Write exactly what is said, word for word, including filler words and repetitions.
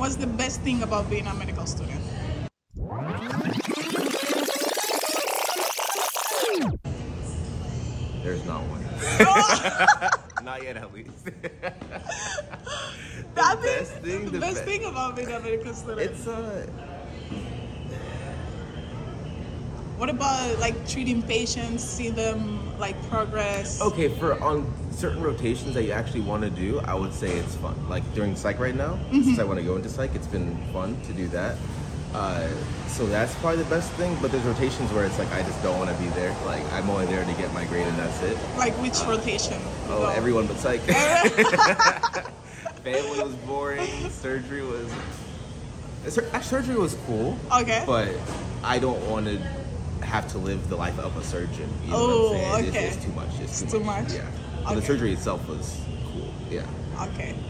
What's the best thing about being a medical student? There's not one. Not yet, at least. That the best thing, the, the best, best thing about being a medical student. It's uh. What about like treating patients, seeing them like progress? Okay, for on certain rotations that you actually want to do, I would say it's fun. Like during psych right now, mm-hmm. since I want to go into psych, it's been fun to do that. Uh, so that's probably the best thing. But there's rotations where it's like I just don't want to be there. Like I'm only there to get my grade and that's it. Like which uh, rotation? Oh, well, everyone but psych. Family was boring. Surgery was. Surgery was cool. Okay. But I don't want to have to live the life of a surgeon. You know oh, what I'm saying? Okay. It's, it's too much. It's too, it's much. too much. Yeah. Okay. The surgery itself was cool. Yeah. Okay.